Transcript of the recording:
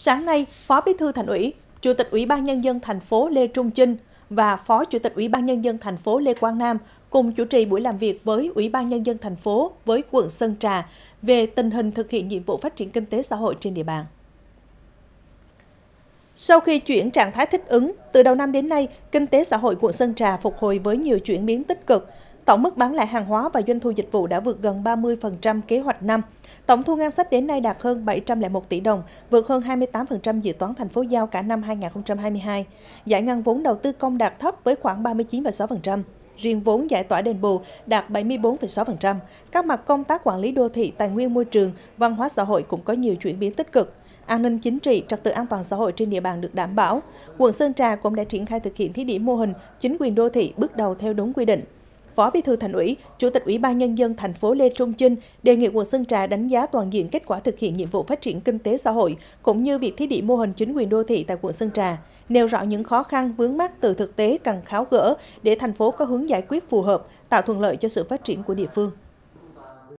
Sáng nay, Phó Bí thư Thành ủy, Chủ tịch Ủy ban Nhân dân thành phố Lê Trung Chinh và Phó Chủ tịch Ủy ban Nhân dân thành phố Lê Quang Nam cùng chủ trì buổi làm việc với Ủy ban Nhân dân thành phố với quận Sơn Trà về tình hình thực hiện nhiệm vụ phát triển kinh tế xã hội trên địa bàn. Sau khi chuyển trạng thái thích ứng, từ đầu năm đến nay, kinh tế xã hội quận Sơn Trà phục hồi với nhiều chuyển biến tích cực. Tổng mức bán lẻ hàng hóa và doanh thu dịch vụ đã vượt gần 30% kế hoạch năm. Tổng thu ngân sách đến nay đạt hơn 701 tỷ đồng, vượt hơn 28% dự toán thành phố giao cả năm 2022. Giải ngân vốn đầu tư công đạt thấp với khoảng 39,6%. Riêng vốn giải tỏa đền bù đạt 74,6%. Các mặt công tác quản lý đô thị, tài nguyên môi trường, văn hóa xã hội cũng có nhiều chuyển biến tích cực. An ninh chính trị, trật tự an toàn xã hội trên địa bàn được đảm bảo. Quận Sơn Trà cũng đã triển khai thực hiện thí điểm mô hình chính quyền đô thị bước đầu theo đúng quy định. Phó Bí thư Thành ủy, Chủ tịch Ủy ban Nhân dân thành phố Lê Trung Chinh đề nghị quận Sơn Trà đánh giá toàn diện kết quả thực hiện nhiệm vụ phát triển kinh tế xã hội cũng như việc thí điểm mô hình chính quyền đô thị tại quận Sơn Trà, nêu rõ những khó khăn vướng mắc từ thực tế cần tháo gỡ để thành phố có hướng giải quyết phù hợp, tạo thuận lợi cho sự phát triển của địa phương.